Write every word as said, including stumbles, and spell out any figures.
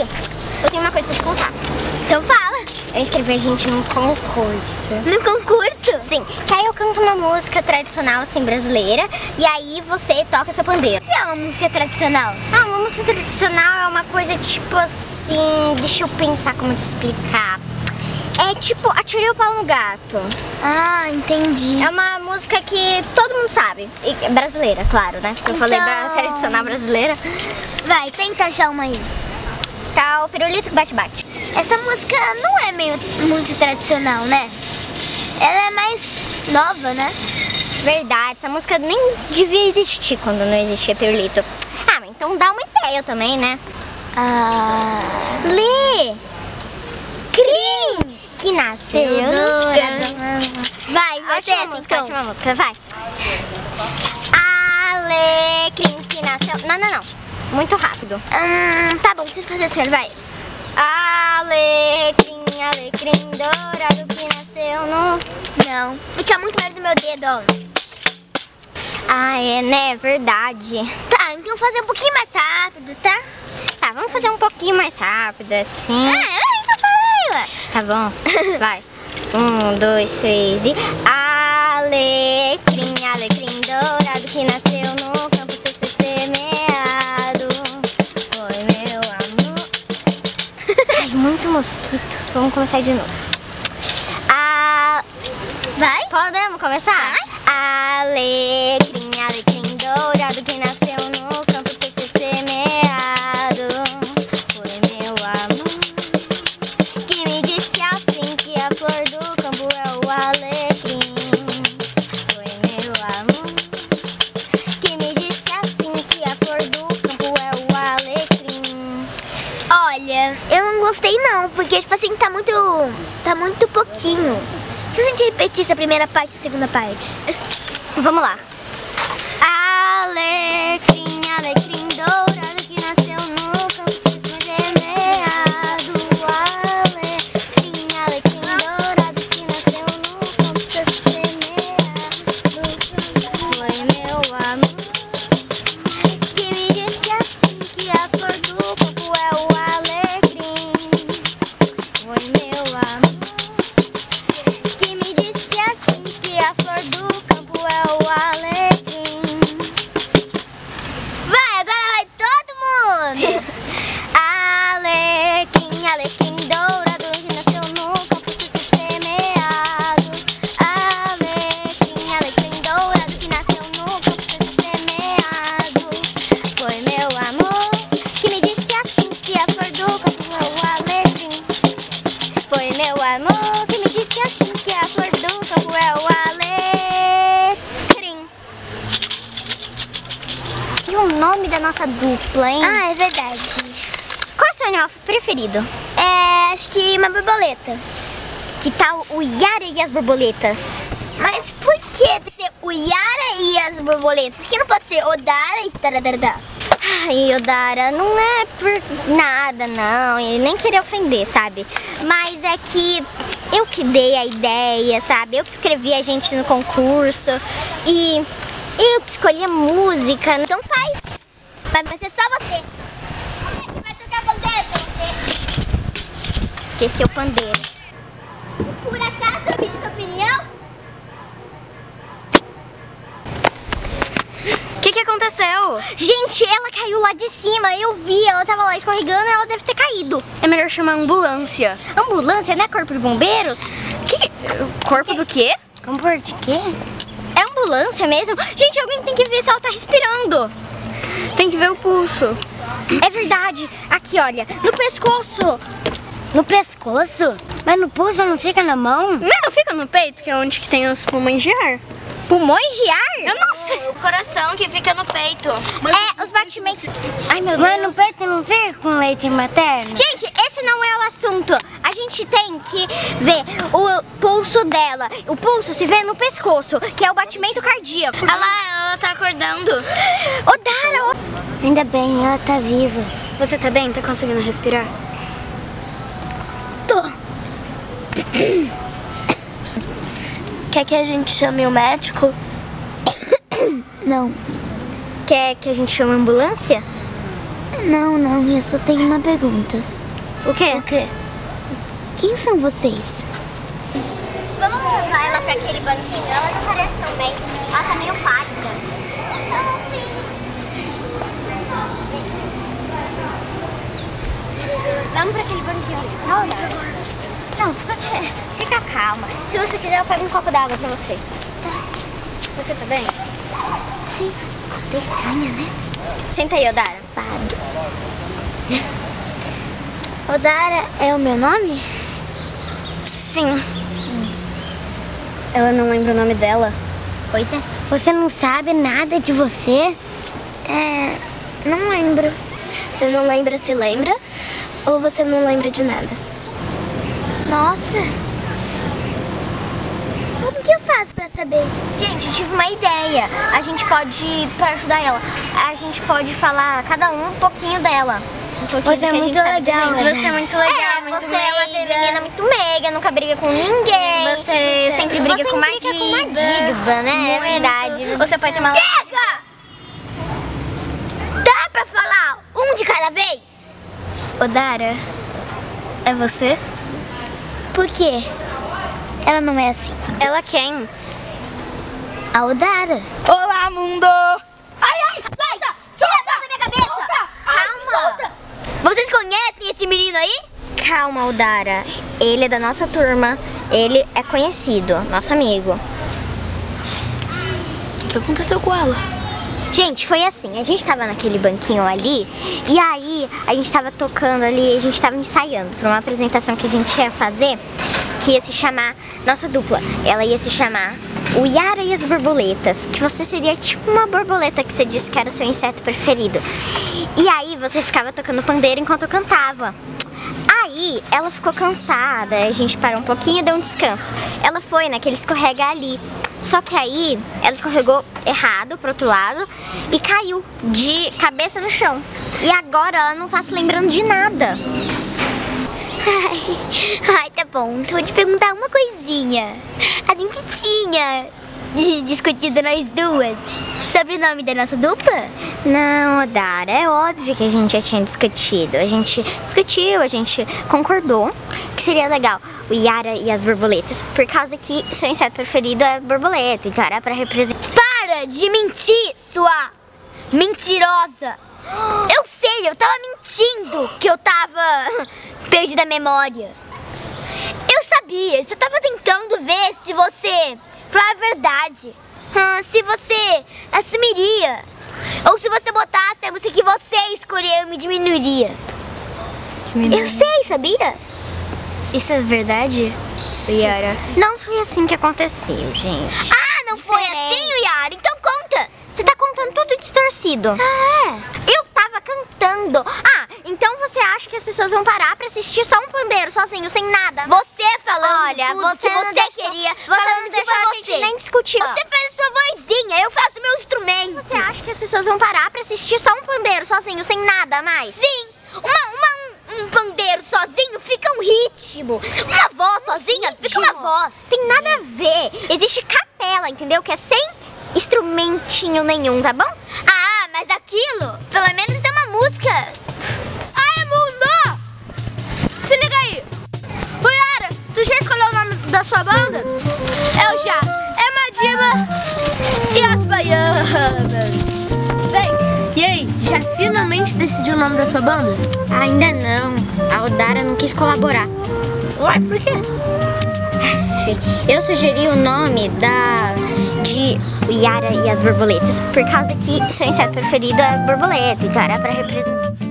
aqui, eu tenho uma coisa pra te contar. Então fala. Eu inscrevi a gente num concurso. Num concurso? Sim, que aí eu canto uma música tradicional, assim, brasileira. E aí você toca essa pandeira. O que é uma música tradicional? Ah, uma música tradicional é uma coisa tipo assim... Deixa eu pensar como te explicar. É tipo, atirei o pau no gato. Ah, entendi. É uma música que todo mundo sabe. E brasileira, claro, né? Eu então... falei da tradicional brasileira. Vai, tenta achar uma aí. Tá, o pirulito que bate-bate. Essa música não é meio muito tradicional, né? Ela é mais nova, né? Verdade, essa música nem devia existir quando não existia pirulito. Ah, mas então dá uma ideia também, né? Ah... Lê! Crim! Que nasceu no canto. Vai, vai ser essa então. Última música, vai. Alecrim que nasceu... Não, não, não. Muito rápido. Hum, tá bom, você fazer assim, vai. Alecrim, alecrim dourado que nasceu no... Não. Fica muito perto do meu dedo, ó. Ah, é, né? Verdade. Tá, então fazer um pouquinho mais rápido, tá? Tá, vamos fazer um pouquinho mais rápido, assim. Ah, eu falei, tá bom, vai. Um, dois, três e... Alecrim, alecrim dourado que nasceu no campo seu ser semeado. Muito mosquito. Vamos começar de novo. A... Vai? Podemos começar? Vai. Alecrim, alecrim dourado que nasceu no campo sem ser semeado. Foi meu amor que me disse assim que a flor do campo é o alecrim. Foi meu amor que me disse assim que a flor do campo é o alecrim. Olha, eu gostei não, porque tipo assim tá muito, tá muito pouquinho. Se a gente repetir essa primeira parte e a segunda parte. Vamos lá. Alecrim, alecrim dourado que nasceu no campo semeado. Alecrim, alecrim dourado que nasceu no campo semeado. Foi meu amor que me disse assim que a flor do campo é o da nossa dupla, hein? Ah, é verdade. Qual é o seu animal preferido? É, acho que uma borboleta. Que tal o Yara e as borboletas? Mas por que tem que ser o Yara e as borboletas? Que não pode ser Odara e Taradardá? Ai, Odara, não é por nada, não. Ele nem queria ofender, sabe? Mas é que eu que dei a ideia, sabe? Eu que escrevi a gente no concurso. E eu que escolhi a música. Então faz. Vai ser só você. Como é que vai tocar a pandeira pra você? Esqueceu o pandeiro. Por acaso eu pedi sua opinião? O que que aconteceu? Gente, ela caiu lá de cima. Eu vi, ela tava lá escorregando e ela deve ter caído. É melhor chamar a ambulância. Ambulância, né? Corpo de bombeiros? Que que... Corpo do quê? Corpo de quê? É ambulância mesmo? Gente, alguém tem que ver se ela tá respirando. Tem que ver o pulso. É verdade. Aqui, olha. No pescoço. No pescoço? Mas no pulso não fica na mão? Não, fica no peito, que é onde que tem os pulmões de ar. Pulmões de ar? Eu não sei. O coração que fica no peito. Mas é, os batimentos... Ai, meu Deus. Mas no peito não fica com leite materno? Gente, esse não é o assunto. A gente tem que ver o pulso dela. O pulso se vê no pescoço, que é o batimento cardíaco. Olha lá, ela tá acordando. Odara! Oh... Ainda bem, ela tá viva. Você tá bem? Tá conseguindo respirar? Tô. Quer que a gente chame o médico? Não. Quer que a gente chame a ambulância? Não, não, eu só tenho uma pergunta. O quê? O quê? Quem são vocês? Vamos levar ela pra aquele banquinho, ela não parece tão bem. Ela tá meio pálida. Vamos pra aquele banquinho. Não, não. Não, fica, fica calma. Se você quiser, eu pego um copo d'água pra você. Tá. Você tá bem? Sim. Tá estranha, né? Senta aí, Odara. Pado. Odara é o meu nome? Sim. Hum. Ela não lembra o nome dela. Pois é. Você não sabe nada de você? É... Não lembro. Você não lembra se lembra? Ou você não lembra de nada? Nossa! Como que eu faço pra saber? Gente, eu tive uma ideia. A gente pode, pra ajudar ela, a gente pode falar cada um um pouquinho dela. Um pouquinho você, é muito legal, né? Você é muito legal, é, muito você meiga. É uma menina muito meiga, nunca briga com ninguém. Você, você sempre briga você com uma briga com uma diva, né? Muito. É verdade. Você pode ter uma... Chega! Dá pra falar um de cada vez? Odara, é você? Por quê? Ela não é assim. Ela quem? A Odara. Olá, mundo! Ai, ai! Solta! Solta! Tira a mão da minha cabeça! Solta! Calma! Ai, solta. Vocês conhecem esse menino aí? Calma, Odara. Ele é da nossa turma. Ele é conhecido, nosso amigo. O que aconteceu com ela? Gente, foi assim, a gente tava naquele banquinho ali, e aí a gente tava tocando ali, a gente tava ensaiando pra uma apresentação que a gente ia fazer, que ia se chamar, nossa dupla, ela ia se chamar O Yara e as Borboletas, que você seria tipo uma borboleta que você disse que era o seu inseto preferido. E aí você ficava tocando pandeiro enquanto eu cantava. Aí ela ficou cansada, a gente parou um pouquinho e deu um descanso. Ela foi naquele escorrega ali. Só que aí ela escorregou errado pro outro lado e caiu de cabeça no chão. E agora ela não tá se lembrando de nada. Ai, ai, tá bom. Só vou te perguntar uma coisinha. A gente tinha discutido nós duas sobre o nome da nossa dupla? Não, Odara, é óbvio que a gente já tinha discutido. A gente discutiu, a gente concordou que seria legal O Yara e as Borboletas, por causa que seu inseto preferido é borboleta, então era pra representar... Para de mentir, sua mentirosa! Eu sei, eu tava mentindo que eu tava perdida a memória. Eu sabia, eu tava tentando ver se você falava a verdade, se você assumiria, ou se você botasse a música que você escolheu e me diminuiria. Eu sei, sabia? Isso é verdade, Yara? Não foi assim que aconteceu, gente. Ah, não foi assim, Yara? Então conta! Você tá contando tudo distorcido. Ah, é? Eu tava cantando. Ah, então você acha que as pessoas vão parar pra assistir só um pandeiro, sozinho, sem nada? Você falando Olha, tudo você que você deixou, queria, você falando não deixou a gente nem discutir. Você fez sua vozinha, eu faço meu instrumento. Você acha que as pessoas vão parar pra assistir só um pandeiro, sozinho, sem nada mais? Sim! Uma, uma... Um pandeiro sozinho fica um ritmo. Uma voz sozinha ritmo. fica uma voz. Tem nada a ver. Existe capela, entendeu? Que é sem instrumentinho nenhum, tá bom? Ah, mas aquilo, pelo menos é uma música. Ai, mundo! Se liga aí. Yara, tu já escolheu o nome da sua banda? Eu já. É Madiba e as Baianas. Já finalmente decidiu o nome da sua banda? Ainda não. A Odara não quis colaborar. Ué, por quê? Eu sugeri o nome da... de O Yara e as Borboletas, por causa que seu inseto preferido é borboleta, então era pra representar...